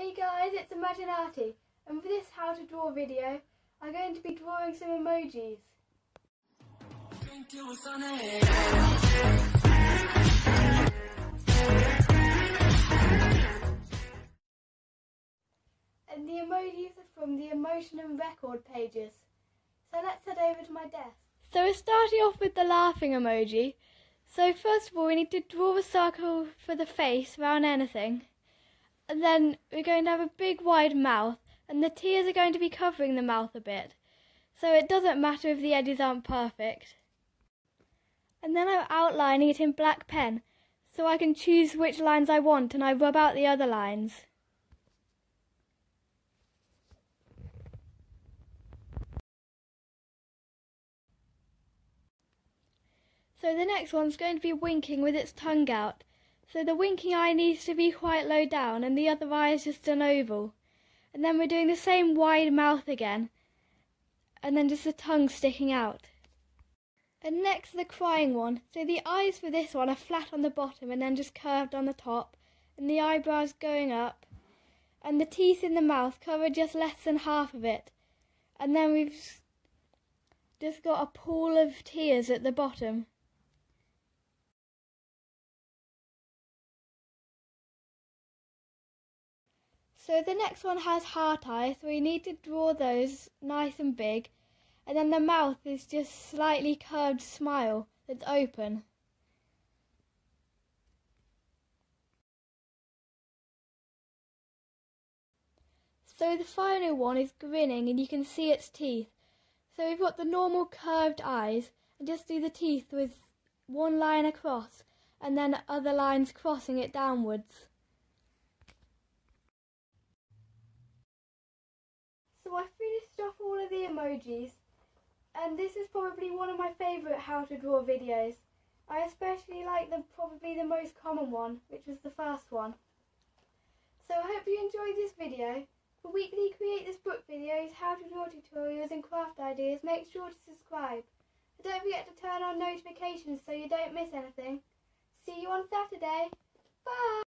Hey guys, it's Imaginarty, and for this how to draw video, I'm going to be drawing some emojis. And the emojis are from the emotion and record pages. So let's head over to my desk. So we're starting off with the laughing emoji. So first of all, we need to draw a circle for the face around anything. And then we're going to have a big wide mouth, and the tears are going to be covering the mouth a bit. So it doesn't matter if the edges aren't perfect. And then I'm outlining it in black pen, so I can choose which lines I want, and I rub out the other lines. So the next one's going to be winking with its tongue out. So the winking eye needs to be quite low down, and the other eye is just an oval. And then we're doing the same wide mouth again, and then just the tongue sticking out. And next the crying one. So the eyes for this one are flat on the bottom and then just curved on the top, and the eyebrows going up, and the teeth in the mouth cover just less than half of it. And then we've just got a pool of tears at the bottom. So the next one has heart eyes, so we need to draw those nice and big. And then the mouth is just slightly curved smile that's open. So the final one is grinning, and you can see its teeth. So we've got the normal curved eyes, and just do the teeth with one line across and then other lines crossing it downwards. So I finished off all of the emojis, and this is probably one of my favourite how to draw videos. I especially like probably the most common one, which was the first one. So I hope you enjoyed this video. For weekly Create This Book videos, how to draw tutorials and craft ideas, make sure to subscribe. And don't forget to turn on notifications so you don't miss anything. See you on Saturday. Bye!